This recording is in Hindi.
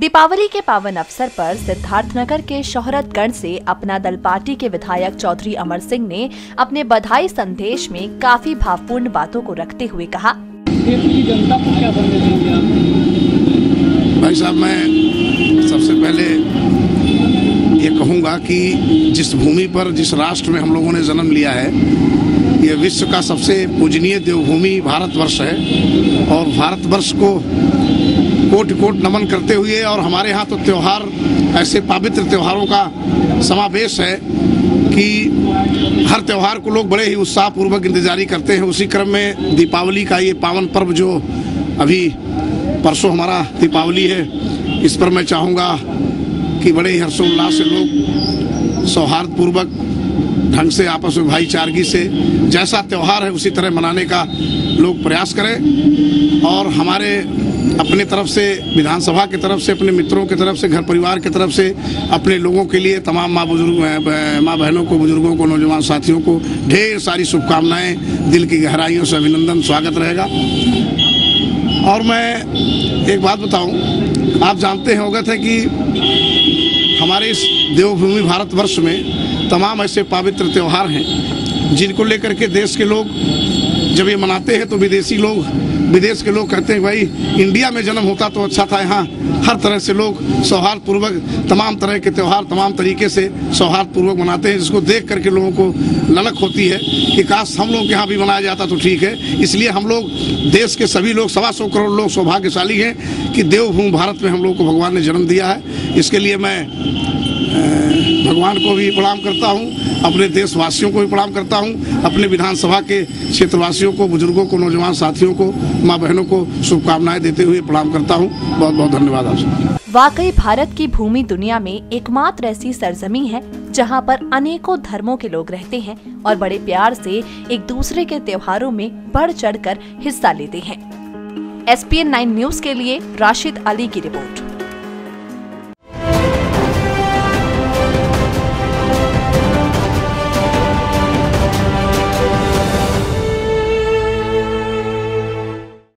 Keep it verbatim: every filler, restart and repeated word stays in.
दीपावली के पावन अवसर पर सिद्धार्थनगर के शोहरतगढ़ से अपना दल पार्टी के विधायक चौधरी अमर सिंह ने अपने बधाई संदेश में काफी भावपूर्ण बातों को रखते हुए कहा, जनता को क्या संदेश देंगे आप? भाई साहब, मैं सबसे पहले ये कहूँगा कि जिस भूमि पर, जिस राष्ट्र में हम लोगों ने जन्म लिया है, ये विश्व का सबसे पूजनीय देवभूमि भारतवर्ष है और भारतवर्ष को कोटि कोटि नमन करते हुए, और हमारे यहाँ तो त्यौहार, ऐसे पवित्र त्यौहारों का समावेश है कि हर त्यौहार को लोग बड़े ही उत्साहपूर्वक इंतजारी करते हैं। उसी क्रम में दीपावली का ये पावन पर्व, जो अभी परसों हमारा दीपावली है, इस पर मैं चाहूँगा कि बड़े ही हर्षोल्लास से लोग सौहार्दपूर्वक ढंग से, आपस में भाईचारगी से, जैसा त्यौहार है उसी तरह मनाने का लोग प्रयास करें। और हमारे अपने तरफ से, विधानसभा की तरफ से, अपने मित्रों की तरफ से, घर परिवार की तरफ से, अपने लोगों के लिए तमाम माँ बुजुर्ग माँ बहनों को, बुजुर्गों को, नौजवान साथियों को ढेर सारी शुभकामनाएं, दिल की गहराइयों से अभिनंदन, स्वागत रहेगा। और मैं एक बात बताऊँ, आप जानते होंगे थे कि हमारे इस देवभूमि भारतवर्ष में तमाम ऐसे पवित्र त्यौहार हैं जिनको लेकर के देश के लोग जब ये मनाते हैं तो विदेशी लोग, विदेश के लोग कहते हैं, भाई इंडिया में जन्म होता तो अच्छा था। यहाँ हर तरह से लोग सौहार्दपूर्वक तमाम तरह के त्यौहार तमाम तरीके से सौहार्दपूर्वक मनाते हैं, जिसको देख करके लोगों को ललक होती है कि काश हम लोग यहाँ भी मनाया जाता तो ठीक है। इसलिए हम लोग, देश के सभी लोग, सवा सौ करोड़ लोग सौभाग्यशाली हैं कि देवभूमि भारत में हम लोग को भगवान ने जन्म दिया है। इसके लिए मैं भगवान को भी प्रणाम करता हूं, अपने देशवासियों को भी प्रणाम करता हूं, अपने विधानसभा के क्षेत्रवासियों को, बुजुर्गों को, नौजवान साथियों को, माँ बहनों को शुभकामनाएं देते हुए प्रणाम करता हूं। बहुत बहुत धन्यवाद आप। वाकई भारत की भूमि दुनिया में एकमात्र ऐसी सरजमी है जहां पर अनेकों धर्मों के लोग रहते हैं और बड़े प्यार से एक दूसरे के त्योहारों में बढ़ चढ़ कर हिस्सा लेते हैं। S P N nine news के लिए राशिद अली की रिपोर्ट।